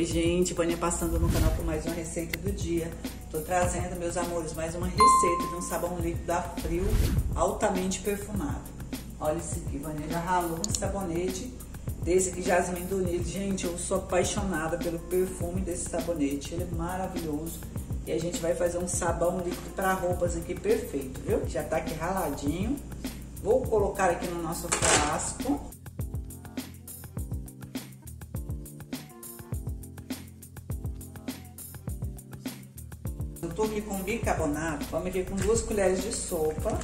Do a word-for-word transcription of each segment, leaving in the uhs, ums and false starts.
Oi, gente, Vânia passando no canal com mais uma receita do dia. Tô trazendo, meus amores, mais uma receita de um sabão líquido da Frio, altamente perfumado. Olha esse aqui, Vânia já ralou um sabonete desse aqui, Jasmine Dunil. Gente, eu sou apaixonada pelo perfume desse sabonete, ele é maravilhoso. E a gente vai fazer um sabão líquido para roupas aqui, perfeito, viu? Já tá aqui raladinho. Vou colocar aqui no nosso frasco. Eu tô aqui com bicarbonato, vamos aqui com duas colheres de sopa.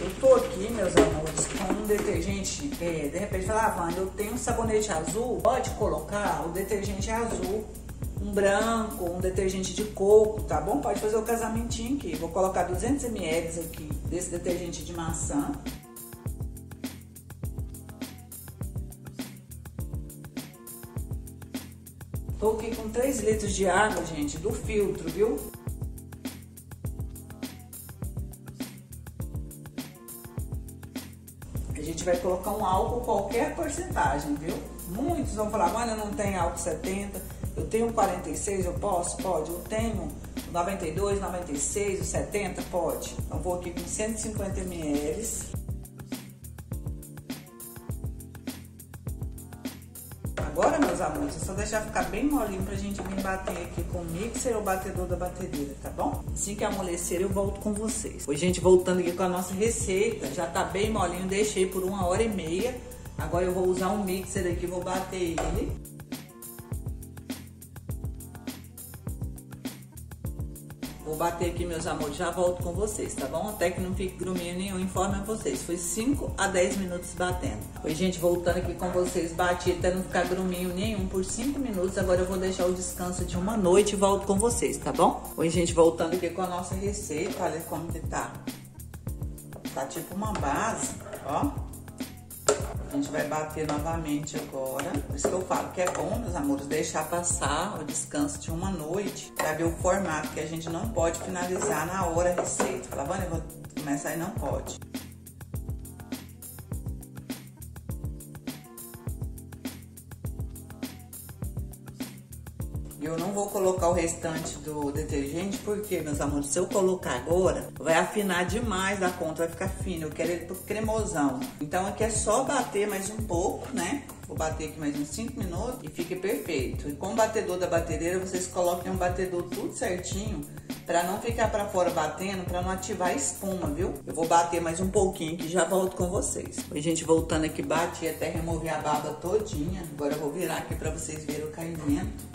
Eu tô aqui, meus amores, com um detergente, é, de repente fala, ah, Wanda, eu tenho um sabonete azul, pode colocar o detergente azul, um branco, um detergente de coco, tá bom? Pode fazer o casamentinho aqui. Vou colocar duzentos mililitros aqui desse detergente de maçã. Tô aqui com três litros de água, gente, do filtro, viu? A gente vai colocar um álcool, qualquer porcentagem, viu? Muitos vão falar, olha, não tem álcool setenta, eu tenho quarenta e seis, eu posso? Pode. Eu tenho noventa e dois, noventa e seis, setenta? Pode. Então vou aqui com cento e cinquenta mililitros. Agora, meus amores, é só deixar ficar bem molinho pra gente vir bater aqui com o mixer ou batedor da batedeira, tá bom? Assim que amolecer, eu volto com vocês. Oi, gente, voltando aqui com a nossa receita, já tá bem molinho, deixei por uma hora e meia. Agora eu vou usar um mixer aqui, vou bater ele. Vou bater aqui, meus amores, já volto com vocês, tá bom? Até que não fique gruminho nenhum, informe a vocês. Foi cinco a dez minutos batendo. Oi, gente, voltando aqui com vocês, bati até não ficar gruminho nenhum por cinco minutos. Agora eu vou deixar o descanso de uma noite e volto com vocês, tá bom? Oi, gente, voltando aqui com a nossa receita, olha como que tá. Tá tipo uma base, ó. A gente vai bater novamente agora. Por isso que eu falo que é bom, meus amores, deixar passar o descanso de uma noite pra ver o formato, que a gente não pode finalizar na hora a receita. Fala, Vânia, eu vou começar e não pode. Eu não vou colocar o restante do detergente porque, meus amores, se eu colocar agora, vai afinar demais da conta, vai ficar fino. Eu quero ele pro cremosão. Então aqui é só bater mais um pouco, né? Vou bater aqui mais uns cinco minutos e fica perfeito. E com o batedor da batedeira, vocês coloquem um batedor tudo certinho pra não ficar pra fora batendo, pra não ativar a espuma, viu? Eu vou bater mais um pouquinho que já volto com vocês. Oi, gente, voltando aqui, bati até remover a baba todinha. Agora eu vou virar aqui pra vocês verem o caimento.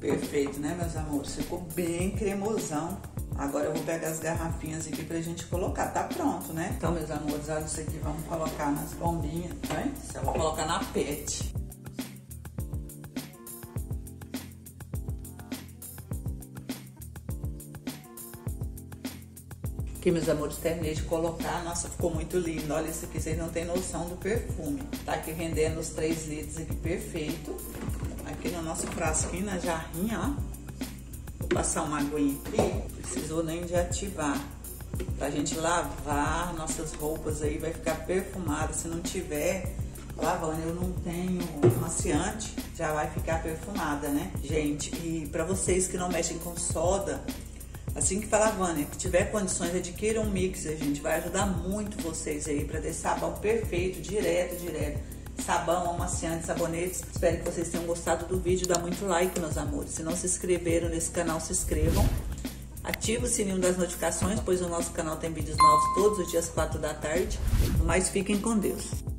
Perfeito, né, meus amores? Ficou bem cremosão. Agora eu vou pegar as garrafinhas aqui pra gente colocar. Tá pronto, né? Então, meus amores, olha isso aqui. Vamos colocar nas bombinhas, tá? Isso eu vou colocar na pet. Aqui, meus amores, terminei de colocar. Nossa, ficou muito lindo. Olha isso aqui, vocês não tem noção do perfume. Tá aqui rendendo os três litros aqui, perfeito. Aqui no nosso frasquinho, na jarrinha, ó. Vou passar uma aguinha aqui. Precisou nem de ativar. Pra gente lavar nossas roupas aí, vai ficar perfumada. Se não tiver lavando, eu não tenho amaciante, já vai ficar perfumada, né? Gente, e pra vocês que não mexem com soda, assim que tá lavando, que tiver condições, adquira um mixer, gente. Vai ajudar muito vocês aí pra ter sabão perfeito, direto, direto. Sabão, amaciante, sabonetes. Espero que vocês tenham gostado do vídeo. Dá muito like, meus amores. Se não se inscreveram nesse canal, se inscrevam. Ativa o sininho das notificações, pois o nosso canal tem vídeos novos todos os dias, quatro da tarde. Mas fiquem com Deus.